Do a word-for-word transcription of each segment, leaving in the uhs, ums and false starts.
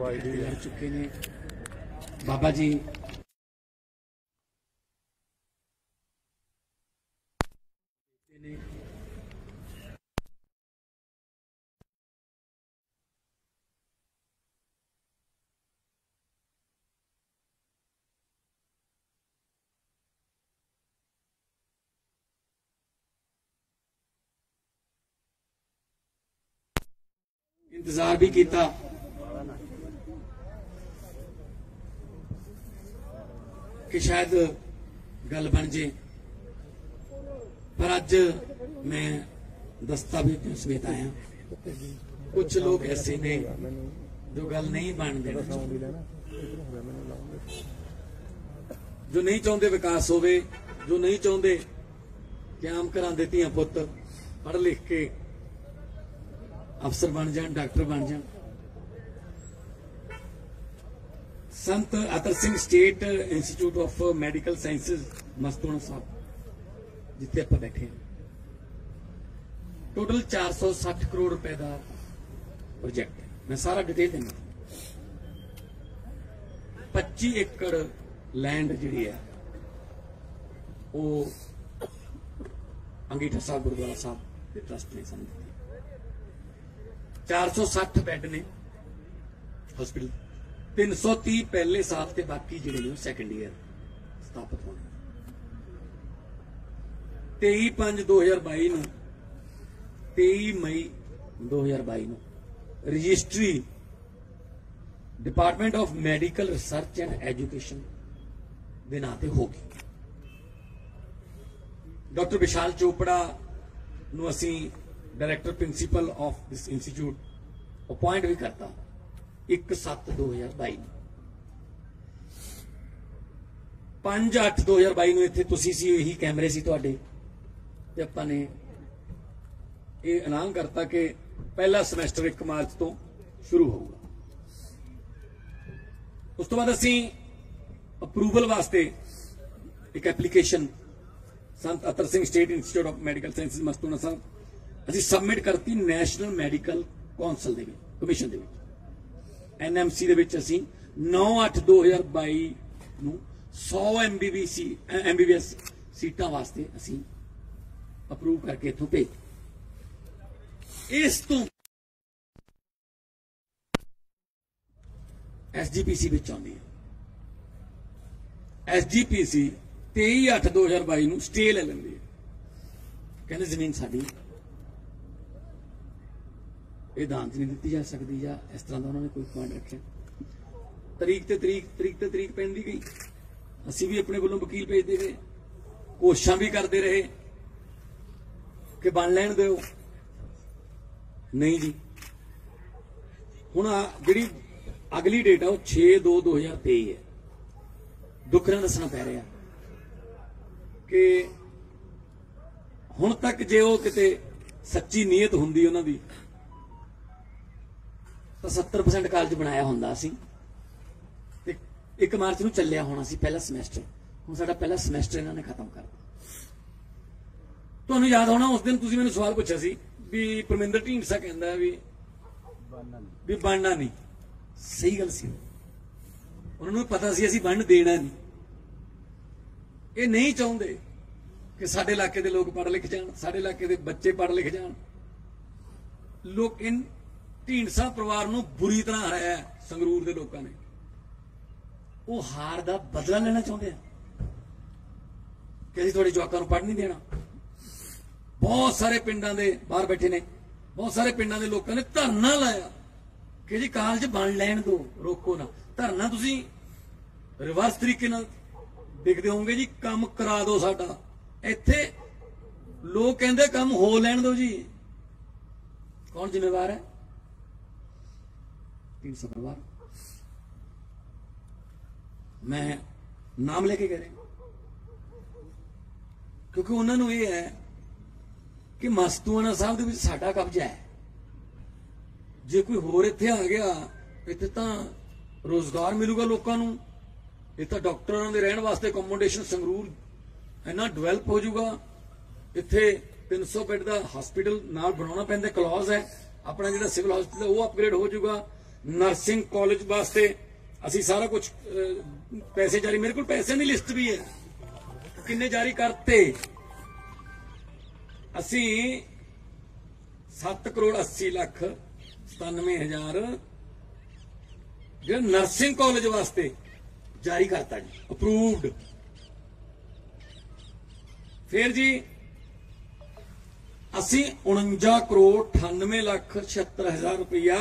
गुरुद्वारा चुके ने बाबा जी ने इंतजार भी किया कि शायद गल बन जाए, पर अज मैं दस्तावेजों समेत आया। कुछ लोग ऐसे ने जो गल नहीं बन देना चाहते, जो नहीं चाहते विकास होवे, जो नहीं चाहते कि आम घरां दे धीआं पुत्त पढ़ लिख के अफसर बन जान, डॉक्टर बन जान। संत अतर Singh state institute of medical sciences Mastuana Sahib जिथे आप बैठे, टोटल चार सौ साठ करोड़ रुपए का प्रोजेक्ट है। मैं सारा डिटेल देना। पच्ची एकड़ लैंड जिहड़ी है वो अंगीठा साहब गुरुद्वारा साहब के ट्रस्ट ने सानूं दित्ती। चार सौ साठ बैड ने हॉस्पिटल, तीन सौ तीस पहले साल से, बाकी जो सैकेंड ईयर स्थापित होने। तेई पांच दो हजार बाई नूं तेई मई दो हजार बाई नूं registry department of medical research and education दे नाते होगी। डॉक्टर विशाल चोपड़ा नूं असीं director principal of this institute appoint भी करता एक सत्त दो हजार बाई पांच अठ दो हजार बाई इतने कैमरे से तो अपने ये ऐलान करता कि पहला समैसटर एक मार्च तो शुरू होगा। उस तो बाद असी अप्रूवल वास्ते एक application Sant Atar Singh state institute of medical sciences Mastuana Sahib अभी सबमिट करती नैशनल मैडिकल कौंसल दे कमीशन एनएमसी के नौ अठ दो हजार बाई सौ एमबीबीसी एमबीबीएस सीटा वास्ते असी अप्रूव करके इतों भेज। इस तो एसजीपीसी आती है। एसजीपीसी तेई अठ दो हजार बाई स्टे ले लेंदी है, कहने जमीन साडी ਇਹ ਦਾਨ नहीं दी जा सकती या इस तरह का उन्होंने कोई पॉइंट रखे। तरीक तो तरीक तरीक तो तरीक पैंदी गई। असी भी अपने वालों वकील भेजते गए, कोशिशां भी करते रहे कि बन लैन दो, नहीं जी। हुण जिहड़ी अगली डेट है छे दो दो हज़ार तेई है। दुख नाल दसणा पै रहा कि हुण तक जे वो किते सच्ची नीयत हुंदी उन्हां दी तो सत्तर परसेंट कालज बनाया होंदा सी। एक मार्च नूं चलिया होना सी पहला समैसटर। हुण साडा पहला समैसटर इन्हां ने खत्म कर दित्ता। तुहानूं याद होना उस दिन तुसीं मैनूं सवाल पुछिया सी भी परमिंदर ढींडसा कहंदा भी भी बनना नहीं। सही गल सी, उन्हां नूं पता सी असीं बन देना नहीं। ये नहीं चाहुंदे कि साडे इलाके दे लोग पढ़ लिख जाण, साडे इलाके दे बच्चे पढ़ लिख जाण। लोक इन ढींडसा परिवार नूं बुरी तरह हराया संगरूर दे लोकां ने। वो हार दा बदला लेना चाहुंदे आ कि असीं तुहाडे जवाकां नूं पढ़ नहीं देना। बहुत सारे पिंडां दे बाहर बैठे ने, बहुत सारे पिंडां दे लोकां ने धरना लाया कि जी कालज बन लैण दो, रोको ना। धरना तुसीं रिवर्स तरीके नाल देखदे होवोगे जी, काम करा दो साडा। इत्थे लोक कहंदे काम हो लैण दो जी। कौन जिम्मेवार है? तीन सौ परिवार। मैं नाम लेके कह रहा क्योंकि उन्होंने यह है कि मस्तूआना साहब दे विच साडा कब्जा है। जे कोई होर इत्थे आ गया इत्थे तां रोजगार मिलूगा लोकां नूं, इत्थे डॉक्टरां दे रहण वास्ते अकोमोडेशन संगरूर इन्ना डिवेलप हो जाऊगा। इत्थे तीन सौ बैड का हॉस्पिटल नाल बनाउणा पैंदा, क्लॉज है अपना जिहड़ा सिविल हॉस्पिटल वो अपग्रेड हो जाऊगा। नर्सिंग कॉलेज वास्ते असी सारा कुछ पैसे जारी, मेरे को पैसे की लिस्ट भी है किन्ने जारी करते। असी सत्त करोड़ अस्सी लख सतानवे हजार जो नर्सिंग कॉलेज वास्ते जारी करता जी, अप्रूव्ड। फिर जी असी उणंजा करोड़ अठानवे लख छिहत्तर हजार रुपया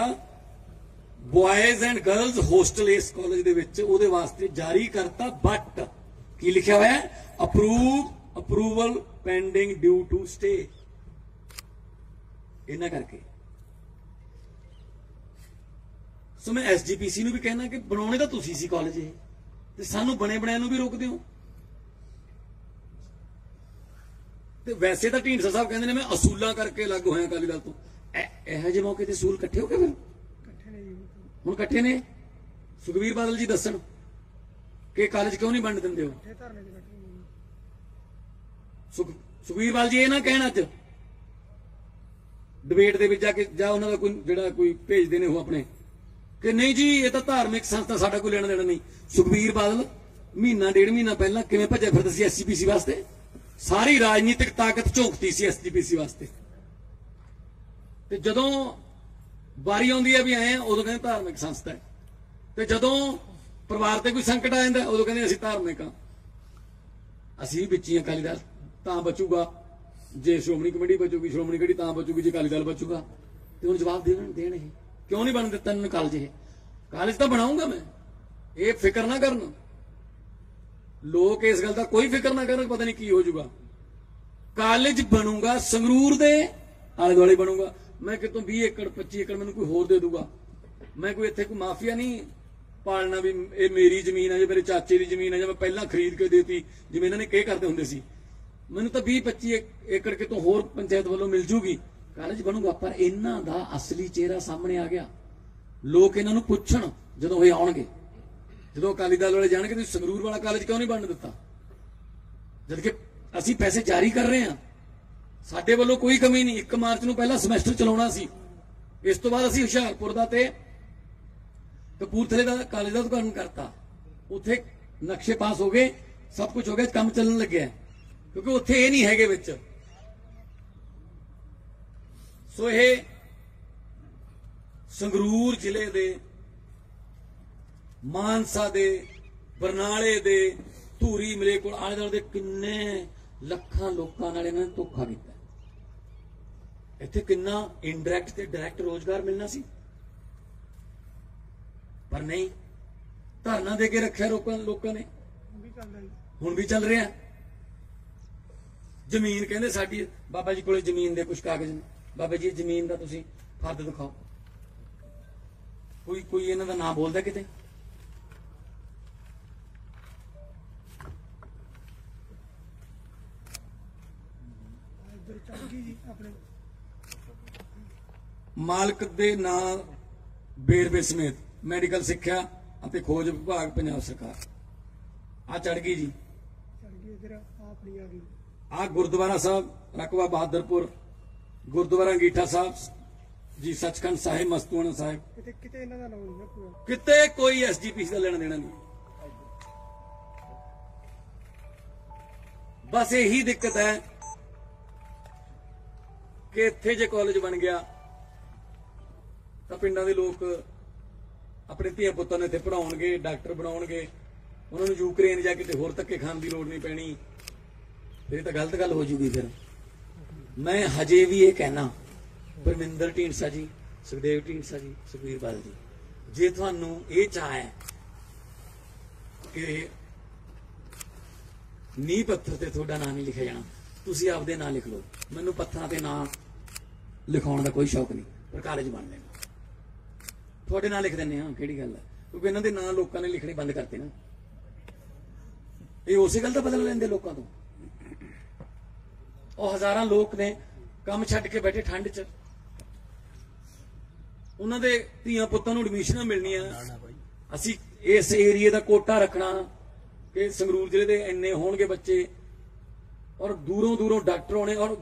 बॉयज एंड गर्ल्स होस्टल इस कॉलेज दे विच उहदे वास्ते जारी करता, बट की लिखा हुआ है approve approval pending due to stay. इना करके सो मैं एस जी पी सी नूं भी कहना कि बनाने तो तुसीं सी कॉलेज ये, ते सानूं बने बनाया नूं भी रोकदे हो। वैसे तो ढींडसा साहब कहते हैं मैं असूलों करके अलग होया अकाली दल तो, यह जे मौके असूल इकट्ठे हो गए फिर हुण इकट्ठे ने। सुखबीर बादल जी दसन कि कॉलेज क्यों नहीं बंड दिंदे हो। सुखबीर बादल जी ये ना कहना अच डिबेट दे विच जाके जां उन्हां दा कोई जिहड़ा कोई भेजदे ने हो अपने कि नहीं जी ये तां धार्मिक संस्था साडा कोई लेना देना नहीं। सुखबीर बादल महीना डेढ़ महीना पहलां किवें भज्जे फिरदे सी एसजीपीसी वास्ते, सारी राजनीतिक ताकत झोंकती सी एसजीपीसी वास्ते, ते जदों बारी आउंदी है भी ऐ उदों कहंदे धार्मिक संस्था है, ते जदों परिवार ते कोई संकट आ जांदा उदों कहंदे असीं धार्मिक हां, असीं विच ही अकाली दल तां बचूगा जे श्रोमणी कमेटी बचूगी, श्रोमणी कमेटी तां बचूगी जे अकाली दल बचूगा। ते हुण जवाब देण देण इह क्यों नहीं बन दित्ता इन्हां कालज, इह कालज तां बनाऊंगा मैं, ये फिक्र ना करना लोग इस गल का कोई फिक्र ना करन, पता नहीं की हो जाऊगा। कॉलेज बनूगा संगरूर दे आले दुआले बनूगा, मैं कितों बीस एकड़ पच्ची एकड़ मैनूं कोई होर दे दूगा, मैं कोई इत्थे कोई माफिया नहीं पालना भी ये मेरी जमीन है, जो मेरे चाचे की जमीन है, जो मैं पहला खरीद के देती जिवें इन्हां ने कह करदे हुंदे सी, मैनूं तां बीस पच्ची एकड़ कितों होर पंचायत वालों मिल जूगी। कॉलेज बनूगा पर इन्हां दा असली चेहरा सामने आ गया, लोग इन्हां नूं पुछण जदों इह आउणगे, जो अकाली दल वाले जाने के संगरूर वाला कॉलेज क्यों नहीं बन दिता, जबकि असी पैसे जारी कर रहे हैं, साडे वालों कोई कमी नहीं। एक मार्च नूं पहला समैसटर चलाउणा सी, इस तो बाद असी हुशियारपुर दा ते कपूरथले दा कॉलेज दा उदघाटन करता, उत्थे नक्शे पास हो गए, सब कुछ हो गया, काम चलन लग्या, क्योंकि उत्थे ये नहीं हैगे विच। सो ये संगरूर जिले दे मानसा दे बरनाले दे धूरी मलेरकोटला आले दुआले दे किन्ने लखां लोकां नाल इन्हां ने धोखा कीता। इत्थे किन्ना इनडायरैक्ट ते डायरैक्ट रोजगार मिलना सी पर नहीं, धरना दे के रखिया लोकां लोकां ने, हुण भी चल रहा। जमीन कहंदे साडी बाबा जी कोले जमीन दे कुछ कागज ने, बाबा जी जमीन दा तुसीं फर्द दिखाओ, कोई कोई इन्हां दा नाम बोलदा किते। मालक दे नाल बेरवे समेत मेडिकल सिक्ख्या अते खोज विभाग पंजाब सरकार आ चढ़ गई जी। आ गुरुद्वारा साहब रकबा बहादुरपुर, गुरुद्वारा गीठा साहब जी, सचखंड साहिब, मस्तुआना साहिब, किते कोई एस जी पी सी का लेना देना नहीं। बस यही दिक्कत है कि इत्थे जे कॉलेज बन गया तो पिंडां दे लोग अपने धियां पुत्तां नूं इत्थे पढ़ाउणगे, डॉक्टर बनाउणगे, उन्हां नूं यूक्रेन जा किते होर धक्के खाण दी लोड़ नहीं पैणी, फिर तां गलत गल हो जूगी। फिर मैं हजे भी ये कहना परमिंदर ढींडसा जी, सुखदेव ढींडसा जी, सुखबीर बादल जी, जे तुहानूं ये चाह है कि नींह पत्थर ते तुहाडा नाम नहीं लिखिया जाणा, तुसीं आपदे नाम लिख लो, मैनूं पत्थरां ते नाम लिखाउण दा कोई शौक नहीं, पर कॉलेज बन लेगा थोड़े नाम लिख देने हाँ, केड़ी गल है, क्योंकि इन्हां दे नाम लोकां ने लिखने बंद करते ना, ये उसी गल दा बदल लैंदे लोकां तों। और हज़ारां लोग ने काम छड्ड के बैठे ठंड च, उन्हां दे धीआं पुत्तां नूं एडमिशनां मिलणीआं, असीं इस एरिए दा कोटा रखना कि संगरूर जिले दे इन्ने होणगे बच्चे, और दूरों दूरों डॉक्टर होने, और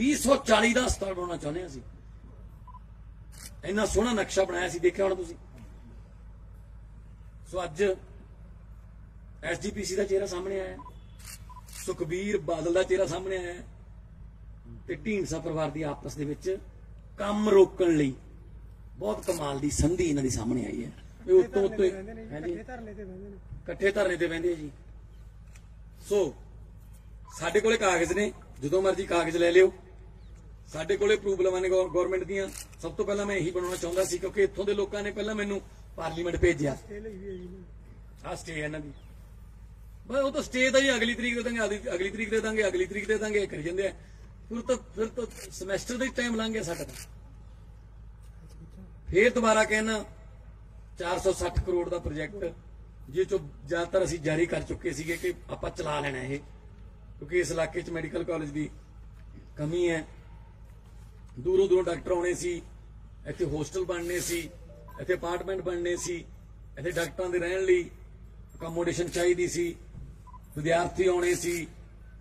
बीस सौ चाली का अस्पताल बनाना चाहते हैं। इन्ना सोहना नक्शा बनाया सी, देखिया होना तुसीं, सो अज एस डी पी सी का चेहरा सामने आया, सुखबीर बादल का चेहरा सामने आया, तो ढींडसा परिवार की आपस के काम रोकने लई बहुत कमाल की संधि इन्हां दे सामने आई है। उत्तों उत्तों इकट्ठे धरने ते बहिंदे जी। सो साडे कोले कागज़ ने, जो मर्जी कागज़ ले लिओ, साडे कोले प्रूवलां ने गौरमेंट दियां। सब तो पहला मैं यही बनाना चाहुंदा सी क्योंकि इत्थों दे लोकां ने पहला मैनूं पार्लीमेंट भेजिया, आ स्टे है इन्हां दी, भाई वो तो स्टे दा ही अगली तरीक दे दांगे, अगली तरीक दे दांगे, अगली तरीक दे दांगे करी जांदे आ। फिर तो फिर तो समैसटर का ही टाइम लंघ गया साडा। फिर दोबारा कहना चार सौ सठ करोड़ का प्रोजैक्ट जिस चो ज्यादातर असीं जारी कर चुके सीगे कि आपां चला लेना है, क्योंकि इस इलाके च मैडिकल कॉलेज की कमी है। दूरों दूरों डॉक्टर आने सी, इत्थे होस्टल बनने सी, इत्थे अपार्टमेंट बनने सी, इत्थे डॉक्टरां दे रहण लई अकोमोडेशन चाहीदी सी, विद्यार्थी आने सी,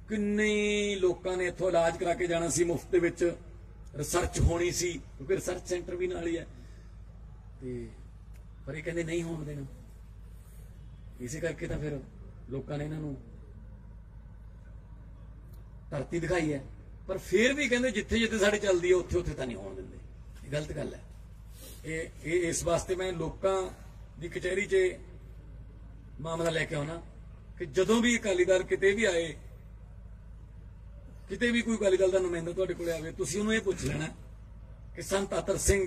किन्ने लोगों ने इत्थों इलाज करा के जाना सी मुफ्त दे विच, रिसर्च होनी सी क्योंकि रिसर्च सेंटर भी नाल ही है। पर यह कहते नहीं होने देना, इस करके तो फिर लोगों ने इन्हों धरती दिखाई है। पर फिर भी कहते जिथे जिथे साढ़े चलती है उत्थे उत्थे तो नहीं होने देंगे, गलत गल है। ए, ए, इस वास्ते मैं लोगों की कचहरी च मामला लैके आना कि जदों भी अकाली दल किते भी आए, किते भी कोई अकाली दल का नुमाइंदा तुहाडे कोल आवे, तुसीं उहनूं इह पुछ लेना कि संत अत्तर सिंह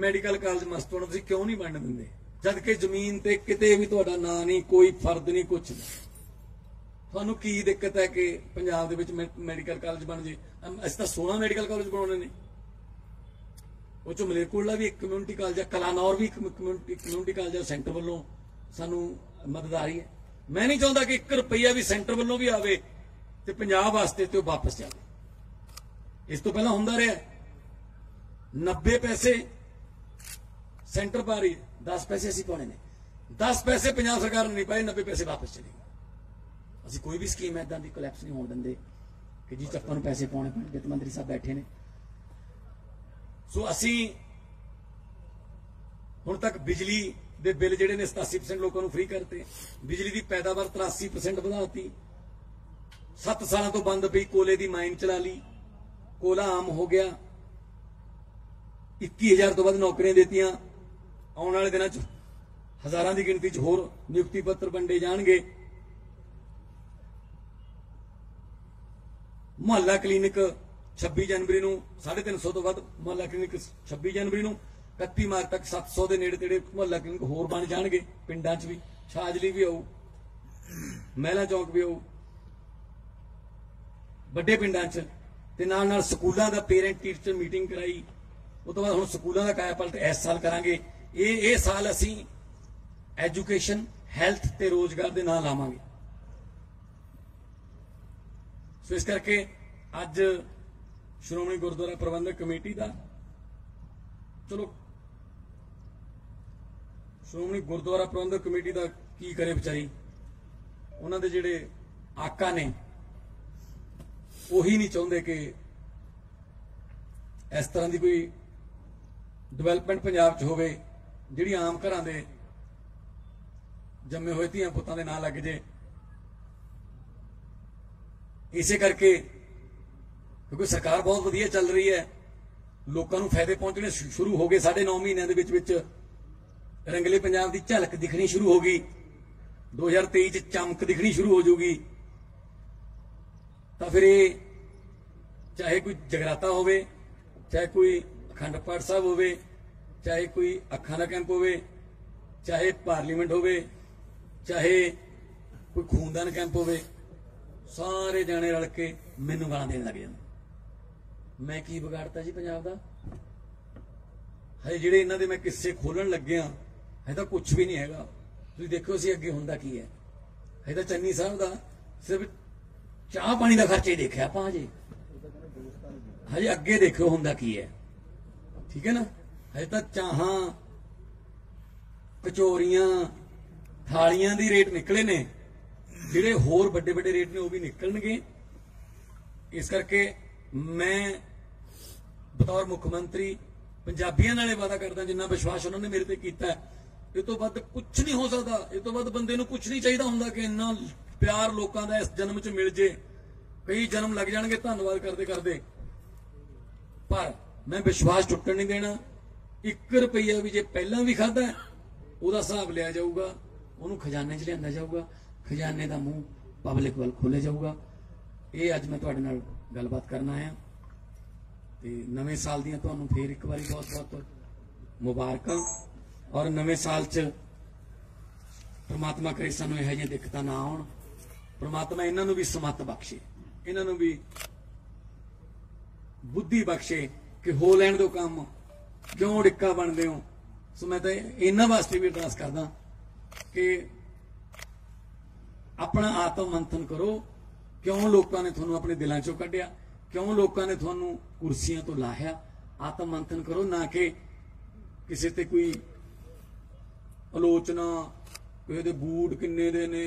मैडिकल कॉलेज मस्तूआना तुसीं क्यों नहीं बन दिंदे, जबकि जमीन ते किते भी तुहाडा नां नहीं, कोई फर्द नहीं, कुछ नहीं। तुहानूं की दिक्कत है कि पंजाब दे विच मैडिकल कॉलेज बन जे? असीं तां सोलह मैडिकल कॉलेज बनाउणे ने, उह चों मलेरकोटला भी एक कम्यूनिटी कॉलेज है, कलानौर भी एक कम्यूनिटी कम्यूनिटी कॉलेज है, सेंटर वालों सानूं मदद आ रही है। मैं नहीं चाहुंदा कि एक रुपया भी सेंटर वालों भी आवे ते पंजाब वास्ते ते उह वापस जावे। इस तों पहलां हुंदा रहा नब्बे पैसे सेंटर पा रही, दस पैसे असीं पाने ने, दस पैसे पंजाब सरकार ने नहीं पाए, नब्बे पैसे वापस चले गए। असीं कोई भी स्कीम इदां दी कोलैप्स नहीं होण दिंदे कि जी चप्पां नूं पैसे पाने पैण। वित्त मंत्री साहब बैठे ने। सो असीं हुण तक बिजली दे बिल जिहड़े ने सतासी परसेंट लोकां नूं फ्री करते, बिजली दी पैदावार तिरासी परसेंट वधाती, सत्त सालां तों बंद पई कोले दी माइन चला लई, कोला आम हो गया, इक्की हज़ार तो वध नौकरियां देतियां, आने वाले दिनों हज़ारों की गिनती होर नियुक्ति पत्र वंडे जाएंगे। मुहल्ला क्लीनिक छब्बी जनवरी को साढ़े तीन सौ तो वध, मुहल्ला क्लीनिक छब्बी जनवरी को इकत्ती मार्च तक सत्त सौ के नेड़े तेड़े मुहल्ला क्लीनिक होर बन जाएंगे। पिंडां च भी, छाजली भी आऊ, महला चौक भी आऊ, वड्डे पिंडां च ते नाल नाल स्कूलों का पेरेंट टीचर मीटिंग कराई। उस तो बाद हुण स्कूलों का काया पलट इस साल करांगे। ये ये साल असी एजुकेशन, हैल्थ ते रोजगार दे नाल लावांगे। सो इस करके अज श्रोमणी गुरुद्वारा प्रबंधक कमेटी का, चलो श्रोमणी गुरुद्वारा प्रबंधक कमेटी का की करे बेचारी, उन्हां दे जिहड़े आका ने उही नहीं चाहुंदे कि इस तरह की कोई डिवेलपमेंट पंजाब च होवे जिहड़ी आम घरां दे जम्मे हुए धीआं पुत्तां दे नाल लग जे। इसे करके क्योंकि सरकार बहुत वधिया चल रही है, लोगों को फायदे पहुँचने शुरू हो गए। साढ़े नौ महीनों दे विच विच रंगले पंजाब की झलक दिखनी शुरू हो गई, दो हज़ार तेई च चमक दिखनी शुरू हो जाऊगी। तो फिर ये चाहे कोई जगराता होवे, चाहे कोई अखंड पाठ साहब होवे, चाहे कोई अखां दा कैंप होवे, चाहे पार्लीमेंट होवे, चाहे कोई खूनदान कैंप होवे, सारे जाने रल के मैनूं गालां देण लग जांदे। मैं की बिगाड़ता जी पंजाब दा? हजे जिहड़े इन्हां दे मैं किस्से खोलण लग्गिया हजे तां कुछ भी नहीं हैगा। तुसीं देखो सी अगे हुंदा की है। हजे तां चन्नी साहब दा सिर्फ चाह पाणी दा खर्चा ही देखिया आपां, हजे हजे अगे देखो हुंदा की है, ठीक है ना। हजे तो चाहां, कचोरियां, थालियां दी रेट निकले ने, जिहड़े होर बड़े बड़े रेट ने वह भी निकलणगे। इस करके मैं बतौर मुख्य मंत्री पंजाबियों नाल वादा करदा, जिन्ना विश्वास उन्होंने मेरे ते कीता ये तो वध कुछ नहीं हो सकता। ये तो वध बंदे नूं कुछ नहीं चाहिए होंदा कि इन्ना प्यार लोगों का इस जन्म च मिल जे, कई जन्म लग जाएंगे धन्नवाद करते करते। पर मैं विश्वास टुटन नहीं देना। एक रुपया भी जो पहला भी खादा वह हिसाब लिया जाऊगा, उन्होंने खजाने च लिया जाऊगा, खजाने का मूँह पब्लिक वाल खोले जाऊगा। ये अज मैं तुहाडे नाल गलबात करना आया। तो नवे साल दियां तुहानूं फिर एक बार बहुत बहुत मुबारकां। और नवे साल च परमात्मा करे सानूं इहो जिही दिक्कतां ना आउण, परमात्मा इन्हां नूं भी समत बख्शे, इन्हां नूं भी बुद्धि बख्शे कि हो लैण दो काम, क्यों डिक्का बनदे हो। सो मैं तो इन्हां वास्ते भी अरदास करदा कि अपना आत्म मंथन करो। क्यों लोगों ने तुहानूं अपने दिलों चों कढिया, क्यों लोगों ने तुहानूं कुर्सियां तो लाहिया। आत्म मंथन करो, ना कि किसी ते कोई आलोचना, कोई बूट किन्ने दे ने,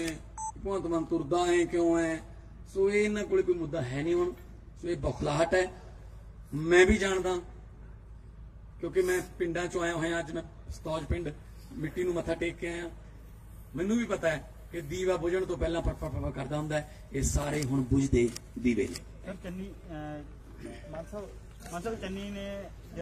भगवंत मान तुरदा है क्यों है। सो ये इन्हां कोल कोई मुद्दा है नहीं हुण। सो ये बौखलाहट है, मैं भी जानदा क्योंकि मैं पिंडां चों आया होया। अज मैं सतौज पिंड मिट्टी नूं मत्था टेक के आया। मैनूं भी पता है कि दीवा बुझण तो पहलां फट फट फट करदा हुंदा है। ये सारे हुण बुझदे दीवे ने। चन्नी मान साहब मान साहब चन्नी ने